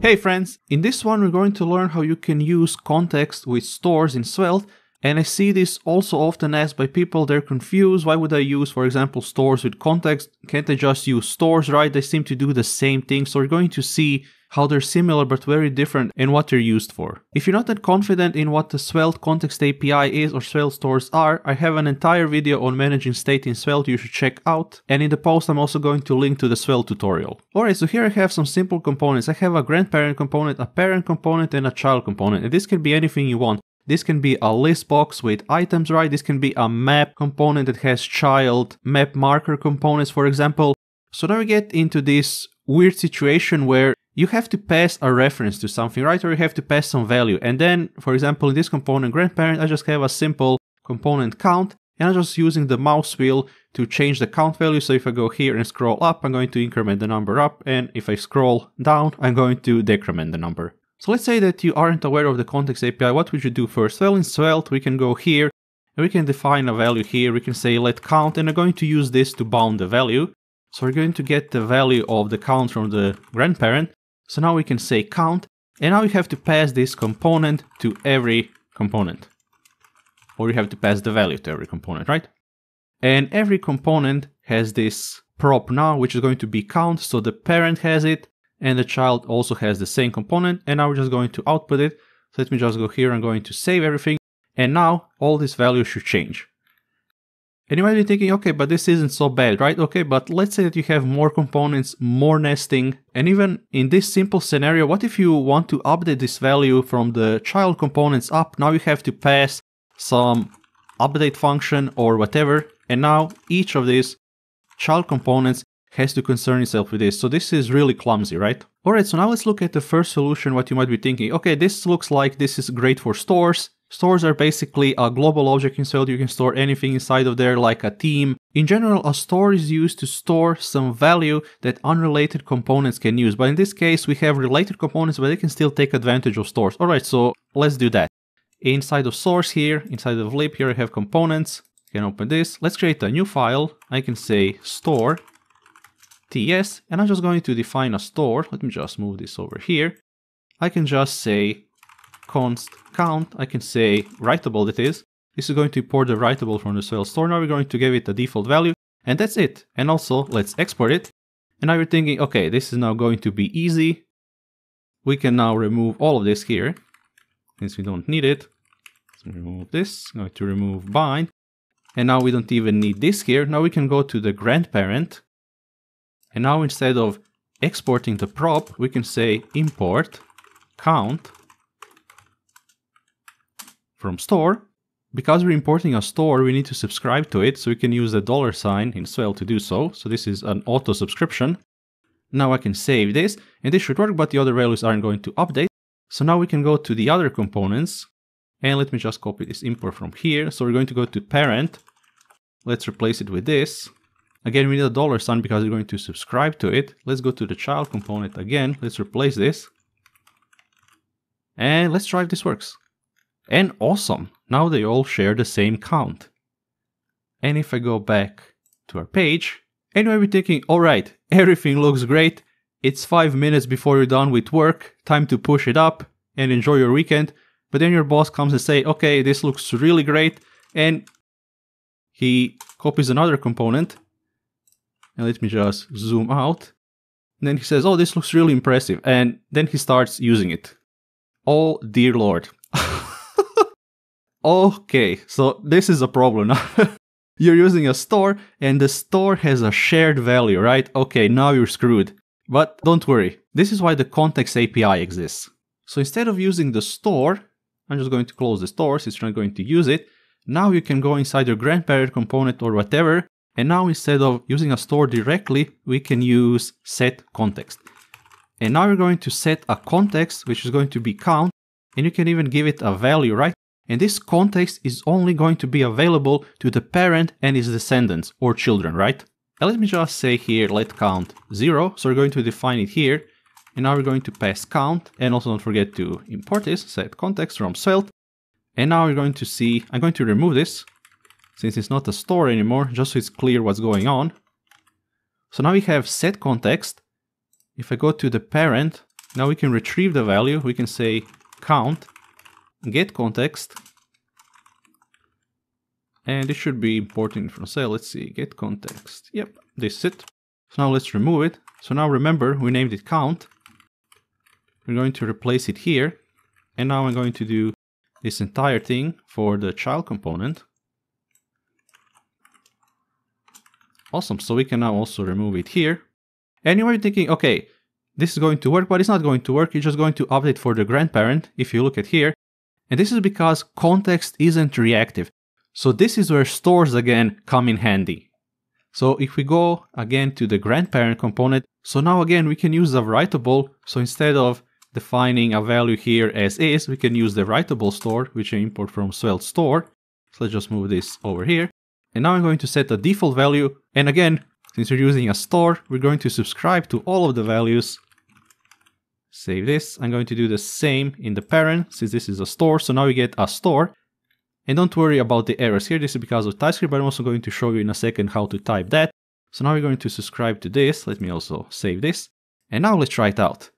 Hey friends, in this one we're going to learn how you can use context with stores in Svelte, and I see this also often asked by people. They're confused. Why would I use, for example, stores with context? Can't I just use stores, right? They seem to do the same thing. So we're going to see how they're similar but very different and what they're used for. If you're not that confident in what the Svelte context API is or Svelte stores are, I have an entire video on managing state in Svelte you should check out, and in the post I'm also going to link to the Svelte tutorial. Alright, so here I have some simple components. I have a grandparent component, a parent component, and a child component, and this can be anything you want. This can be a list box with items, right? This can be a map component that has child map marker components, for example. So now we get into this weird situation where you have to pass a reference to something, right? Or you have to pass some value. And then, for example, in this component grandparent, I just have a simple component count, and I'm just using the mouse wheel to change the count value. So if I go here and scroll up, I'm going to increment the number up, and if I scroll down, I'm going to decrement the number. So let's say that you aren't aware of the context API. What would you do first? Well, in Svelte, we can go here and we can define a value here. We can say let count, and I'm going to use this to bound the value. So we're going to get the value of the count from the grandparent. So now we can say count, and now we have to pass this component to every component. Or you have to pass the value to every component, right? And every component has this prop now, which is going to be count. So the parent has it, and the child also has the same component, and now we're just going to output it. So let me just go here, I'm going to save everything, and now all these values should change. And you might be thinking, okay, but this isn't so bad, right? Okay, but let's say that you have more components, more nesting, and even in this simple scenario, what if you want to update this value from the child components up? Now you have to pass some update function or whatever, and now each of these child components has to concern itself with this. So this is really clumsy, right? Alright, so now let's look at the first solution. What you might be thinking, okay, this looks like this is great for stores. Stores are basically a global object in Svelte. You can store anything inside of there, like a theme. In general, a store is used to store some value that unrelated components can use. But in this case, we have related components, but they can still take advantage of stores. Alright, so let's do that. Inside of source here, inside of lib here, I have components. You can open this. Let's create a new file. I can say store ts, and I'm just going to define a store. Let me just move this over here. I can just say const count. I can say writable, that is. This is going to import the writable from the Svelte store. Now we're going to give it a default value, and that's it. And also, let's export it. And now you're thinking, okay, this is now going to be easy. We can now remove all of this here, since we don't need it. So remove this, I'm going to remove bind. And now we don't even need this here. Now we can go to the grandparent. And now instead of exporting the prop, we can say import count from store. Because we're importing a store, we need to subscribe to it, so we can use the $sign in Svelte to do so. So this is an auto subscription. Now I can save this, and this should work, but the other values aren't going to update. So now we can go to the other components, and let me just copy this import from here. So we're going to go to parent. Let's replace it with this. Again, we need a $sign because we're going to subscribe to it. Let's go to the child component again. Let's replace this. And let's try if this works. And awesome, now they all share the same count. And if I go back to our page, anyway, we're thinking, all right, everything looks great. It's 5 minutes before you're done with work, time to push it up and enjoy your weekend. But then your boss comes and say, okay, this looks really great. And he copies another component. And let me just zoom out. And then he says, oh, this looks really impressive. And then he starts using it. Oh, dear Lord. Okay, so this is a problem. You're using a store, and the store has a shared value, right? Okay, now you're screwed. But don't worry, this is why the context API exists. So instead of using the store, I'm just going to close the store since you're not going to use it. Now you can go inside your grandparent component or whatever, and now instead of using a store directly, we can use setContext. And now we're going to set a context, which is going to be count, and you can even give it a value, right? And this context is only going to be available to the parent and his descendants or children, right? And let me just say here, let count 0. So we're going to define it here. And now we're going to pass count. And also don't forget to import this, set context from Svelte. And now we're going to see, I'm going to remove this since it's not a store anymore, just so it's clear what's going on. So now we have set context. If I go to the parent, Now we can retrieve the value. We can say count getContext, and it should be importing from say, let's see, getContext. Yep, this is it. So now let's remove it. So now remember, we named it count. We're going to replace it here. And now I'm going to do this entire thing for the child component. Awesome, so we can now also remove it here. And you might be thinking, okay, this is going to work, but it's not going to work. You're just going to update for the grandparent, if you look at here. And this is because context isn't reactive. So this is where stores again come in handy. So if we go again to the grandparent component, so now again, we can use the writable. So instead of defining a value here as is, we can use the writable store, which I import from Svelte store. So let's just move this over here. And now I'm going to set a default value. And again, since we're using a store, we're going to subscribe to all of the values. Save this. I'm going to do the same in the parent, since this is a store. So now we get a store. And don't worry about the errors here. This is because of TypeScript, but I'm also going to show you in a second how to type that. So now we're going to subscribe to this. Let me also save this. And now let's try it out.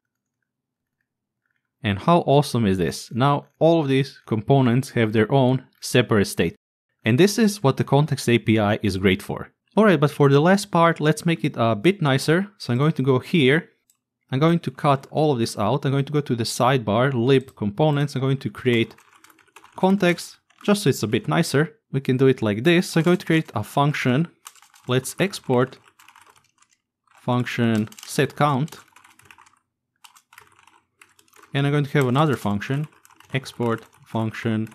And how awesome is this? Now all of these components have their own separate state. And this is what the context API is great for. Alright, but for the last part, let's make it a bit nicer. So I'm going to go here. I'm going to cut all of this out. I'm going to go to the sidebar, lib components. I'm going to create context, just so it's a bit nicer. We can do it like this. So I'm going to create a function. Let's export function setCount. And I'm going to have another function, export function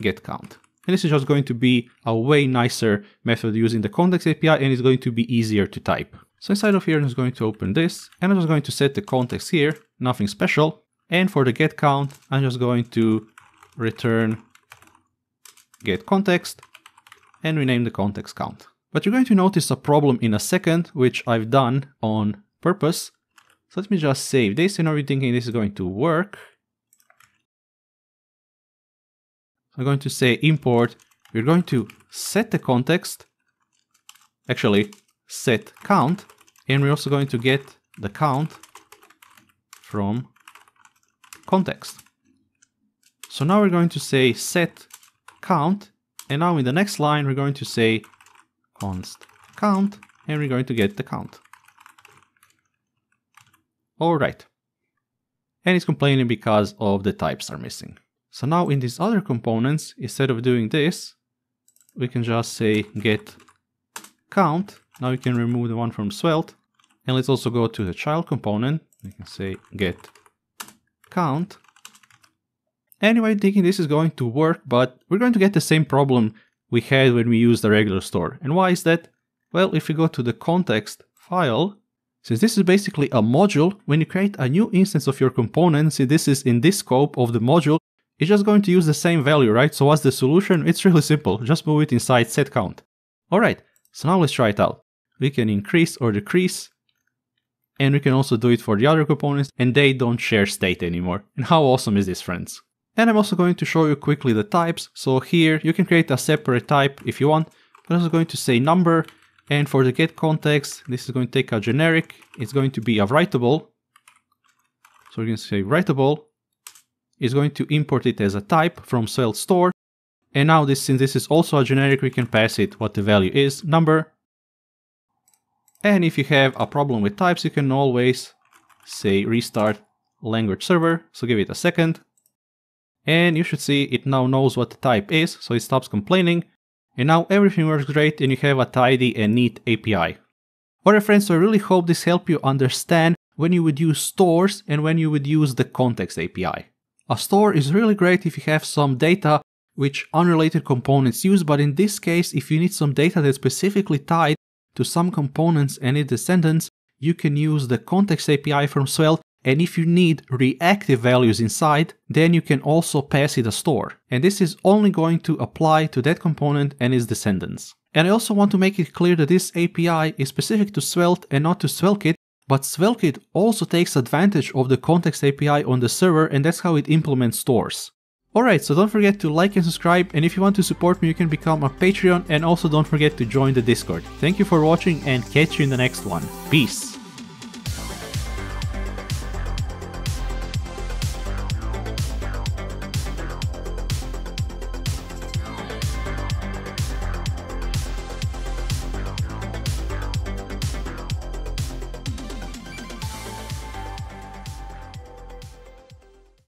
getCount. And this is just going to be a way nicer method using the context API, and it's going to be easier to type. So inside of here, I'm just going to open this, and I'm just going to set the context here, nothing special. And for the getCount, I'm just going to return getContext and rename the context count. But you're going to notice a problem in a second, which I've done on purpose. So let me just save this, and are you thinking this is going to work? I'm going to say import, we're going to set the context, actually set count, and we're also going to get the count from context. So now we're going to say set count, and now in the next line, we're going to say const count, and we're going to get the count. All right. And it's complaining because of the types are missing. So now in these other components, instead of doing this, we can just say get count. Now we can remove the one from Svelte. And let's also go to the child component. We can say get count. Anyway, thinking this is going to work, but we're going to get the same problem we had when we used the regular store. And why is that? Well, if we go to the context file, since this is basically a module, when you create a new instance of your component, see this is in this scope of the module, it's just going to use the same value, right? So what's the solution? It's really simple. Just move it inside setCount. All right, so now let's try it out. We can increase or decrease, and we can also do it for the other components, and they don't share state anymore. And how awesome is this, friends? And I'm also going to show you quickly the types. So here you can create a separate type if you want. I'm also going to say number, and for the getContext, this is going to take a generic. It's going to be a writable. So we're going to say writable. Is going to import it as a type from Svelte store. And now this, since this is also a generic, we can pass it what the value is, number. And if you have a problem with types, you can always say restart language server. So give it a second. And you should see it now knows what the type is, so it stops complaining. And now everything works great and you have a tidy and neat API. Alright friends, so I really hope this helped you understand when you would use stores and when you would use the context API. A store is really great if you have some data which unrelated components use, but in this case, if you need some data that's specifically tied to some components and its descendants, you can use the context API from Svelte, and if you need reactive values inside, then you can also pass it a store. And this is only going to apply to that component and its descendants. And I also want to make it clear that this API is specific to Svelte and not to SvelteKit, but SvelteKit also takes advantage of the context API on the server, and that's how it implements stores. Alright, so don't forget to like and subscribe, and if you want to support me, you can become a Patreon, and also don't forget to join the Discord. Thank you for watching, and catch you in the next one. Peace!